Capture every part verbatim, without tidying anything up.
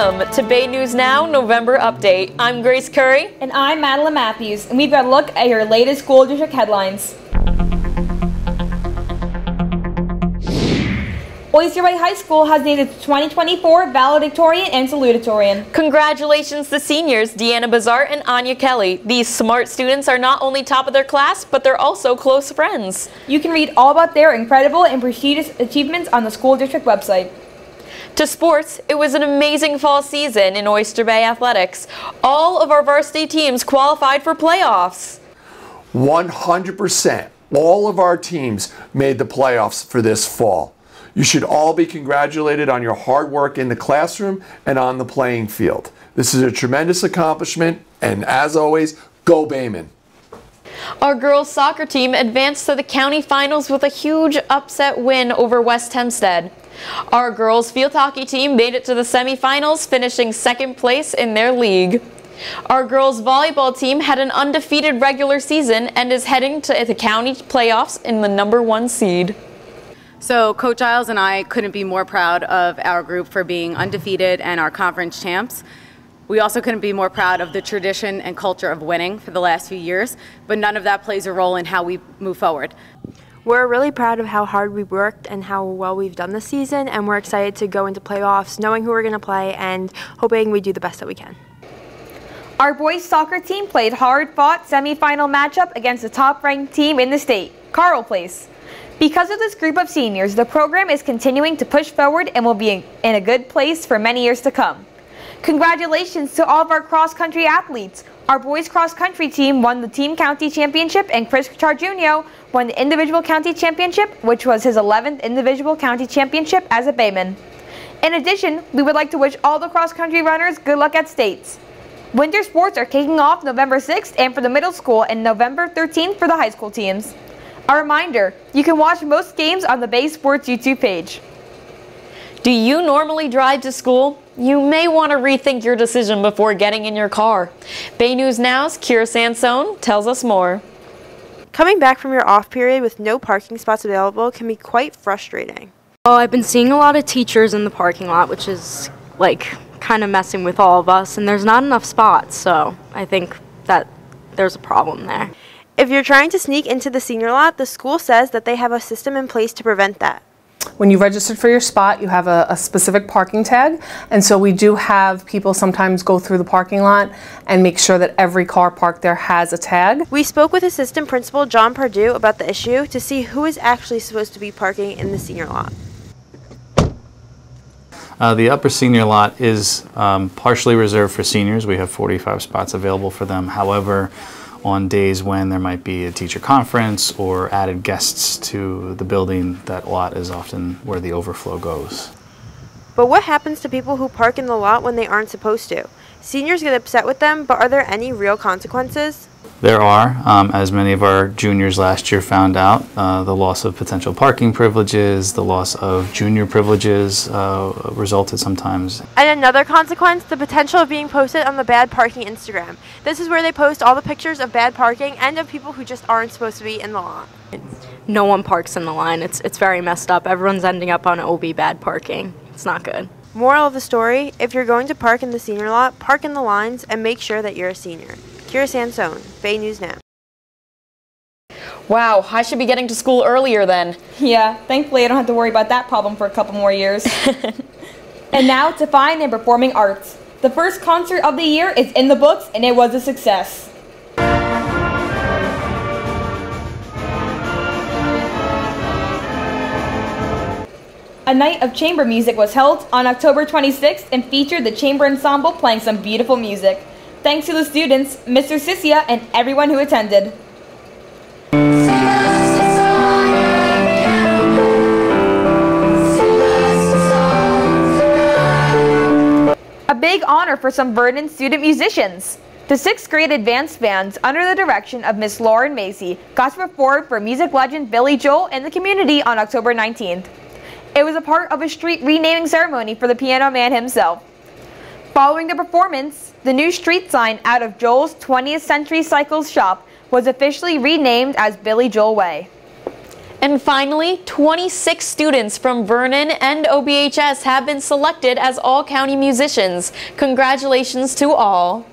Welcome to Bay News Now November Update. I'm Grace Curry. And I'm Madeline Matthews, and we've got a look at your latest school district headlines. Oyster Bay High School has named its twenty twenty-four valedictorian and salutatorian. Congratulations to seniors Deanna Bazaar and Anya Kelly. These smart students are not only top of their class, but they're also close friends. You can read all about their incredible and prestigious achievements on the school district website. To sports, it was an amazing fall season in Oyster Bay athletics. All of our varsity teams qualified for playoffs. one hundred percent all of our teams made the playoffs for this fall. You should all be congratulated on your hard work in the classroom and on the playing field. This is a tremendous accomplishment, and as always, go Baymen. Our girls' soccer team advanced to the county finals with a huge upset win over West Hempstead. Our girls' field hockey team made it to the semifinals, finishing second place in their league. Our girls' volleyball team had an undefeated regular season and is heading to the county playoffs in the number one seed. So Coach Giles and I couldn't be more proud of our group for being undefeated and our conference champs. We also couldn't be more proud of the tradition and culture of winning for the last few years, but none of that plays a role in how we move forward. We're really proud of how hard we worked and how well we've done this season, and we're excited to go into playoffs knowing who we're going to play and hoping we do the best that we can. Our boys soccer team played hard-fought semifinal matchup against the top-ranked team in the state, Carle Place. Because of this group of seniors, the program is continuing to push forward and will be in a good place for many years to come. Congratulations to all of our cross-country athletes. Our boys cross-country team won the team county championship, and Chris Charjunio won the individual county championship, which was his eleventh individual county championship as a Bayman. In addition, we would like to wish all the cross-country runners good luck at states. Winter sports are kicking off November sixth and for the middle school, and November thirteenth for the high school teams. A reminder, you can watch most games on the Bay Sports YouTube page. Do you normally drive to school? You may want to rethink your decision before getting in your car. Bay News Now's Kira Sansone tells us more. Coming back from your off period with no parking spots available can be quite frustrating. Oh, I've been seeing a lot of teachers in the parking lot, which is like kind of messing with all of us, and there's not enough spots, so I think that there's a problem there. If you're trying to sneak into the senior lot, the school says that they have a system in place to prevent that. When you registered for your spot, you have a, a specific parking tag, and so we do have people sometimes go through the parking lot and make sure that every car parked there has a tag. We spoke with Assistant Principal John Pardue about the issue to see who is actually supposed to be parking in the senior lot. Uh, the upper senior lot is um, partially reserved for seniors. We have forty-five spots available for them. However, on days when there might be a teacher conference or added guests to the building, that lot is often where the overflow goes. But what happens to people who park in the lot when they aren't supposed to? Seniors get upset with them, but are there any real consequences? There are. Um, as many of our juniors last year found out, uh, the loss of potential parking privileges, the loss of junior privileges uh, resulted sometimes. And another consequence, the potential of being posted on the bad parking Instagram. This is where they post all the pictures of bad parking and of people who just aren't supposed to be in the line. No one parks in the line. It's, it's very messed up. Everyone's ending up on O B bad parking. It's not good. Moral of the story, if you're going to park in the senior lot, park in the lines and make sure that you're a senior. Kira Sansone, Bay News Now. Wow, I should be getting to school earlier then. Yeah, thankfully I don't have to worry about that problem for a couple more years. And now to fine and performing arts. The first concert of the year is in the books, and it was a success. A night of chamber music was held on October twenty-sixth and featured the chamber ensemble playing some beautiful music. Thanks to the students, Mister Sissia, and everyone who attended. A big honor for some Vernon student musicians. The sixth grade advanced bands, under the direction of Miss Lauren Macy, got to perform for music legend Billy Joel and the community on October nineteenth. It was a part of a street renaming ceremony for the piano man himself. Following the performance, the new street sign out of Joel's twentieth Century Cycles shop was officially renamed as Billy Joel Way. And finally, twenty-six students from Vernon and O B H S have been selected as all-county musicians. Congratulations to all.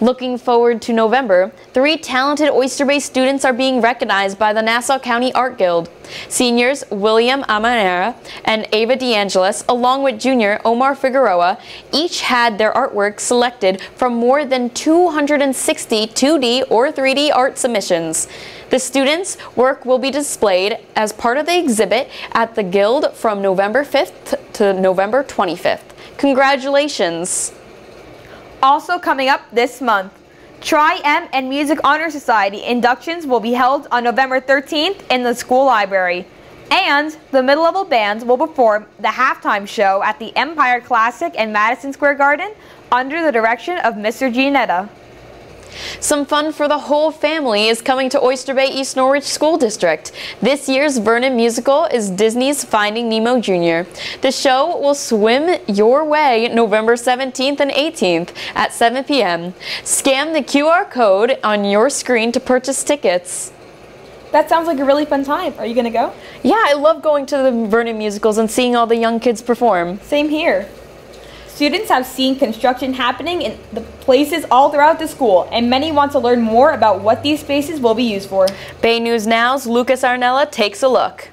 Looking forward to November, three talented Oyster Bay students are being recognized by the Nassau County Art Guild. Seniors William Amanera and Ava DeAngelis, along with junior Omar Figueroa, each had their artwork selected from more than two hundred sixty two D or three D art submissions. The students' work will be displayed as part of the exhibit at the Guild from November fifth to November twenty-fifth. Congratulations! Also coming up this month, Tri-M and Music Honor Society inductions will be held on November thirteenth in the school library. And the mid-level bands will perform the halftime show at the Empire Classic in Madison Square Garden under the direction of Mister Giannetta. Some fun for the whole family is coming to Oyster Bay East Norwich School District. This year's Vernon musical is Disney's Finding Nemo Junior The show will swim your way November seventeenth and eighteenth at seven p m Scan the Q R code on your screen to purchase tickets. That sounds like a really fun time. Are you going to go? Yeah, I love going to the Vernon musicals and seeing all the young kids perform. Same here. Students have seen construction happening in the places all throughout the school, and many want to learn more about what these spaces will be used for. Bay News Now's Lucas Aranella takes a look.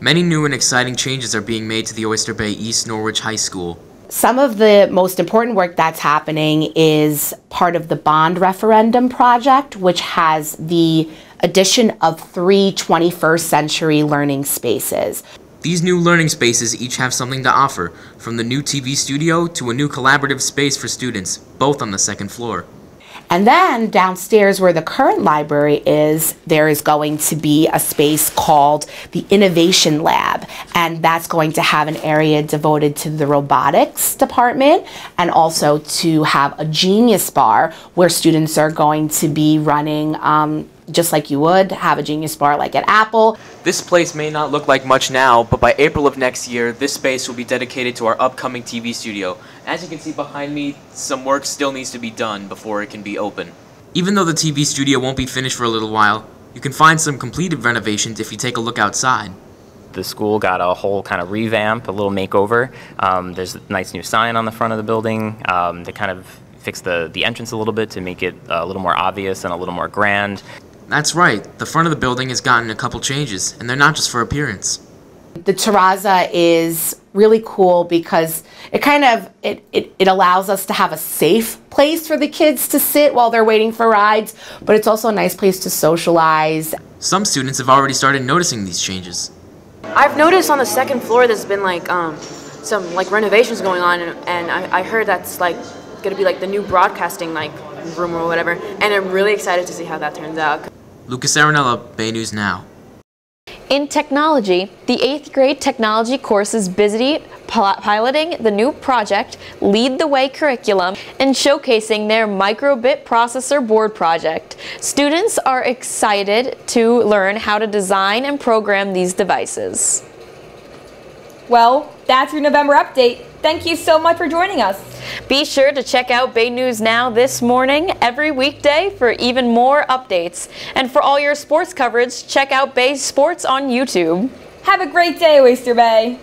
Many new and exciting changes are being made to the Oyster Bay East Norwich High School. Some of the most important work that's happening is part of the bond referendum project, which has the addition of three twenty-first century learning spaces. These new learning spaces each have something to offer, from the new T V studio to a new collaborative space for students, both on the second floor. And then downstairs where the current library is, there is going to be a space called the Innovation Lab, and that's going to have an area devoted to the robotics department and also to have a Genius Bar where students are going to be running um, just like you would have a Genius Bar like at Apple. This place may not look like much now, but by April of next year, this space will be dedicated to our upcoming T V studio. As you can see behind me, some work still needs to be done before it can be open. Even though the T V studio won't be finished for a little while, you can find some completed renovations if you take a look outside. The school got a whole kind of revamp, a little makeover. Um, there's a nice new sign on the front of the building. Um, they kind of fixed the, the entrance a little bit to make it a little more obvious and a little more grand. That's right, the front of the building has gotten a couple changes, and they're not just for appearance. The terraza is really cool because it kind of, it, it, it allows us to have a safe place for the kids to sit while they're waiting for rides, but it's also a nice place to socialize. Some students have already started noticing these changes. I've noticed on the second floor there's been like um, some like renovations going on, and, and I, I heard that's like gonna be like the new broadcasting like room or whatever, and I'm really excited to see how that turns out. Lucas Aranella, Bay News Now. In technology, the eighth grade technology course is busy piloting the new project Lead the Way curriculum and showcasing their microbit processor board project. Students are excited to learn how to design and program these devices. Well, that's your November update. Thank you so much for joining us. Be sure to check out Bay News Now this morning every weekday for even more updates. And for all your sports coverage, check out Bay Sports on YouTube. Have a great day, Oyster Bay.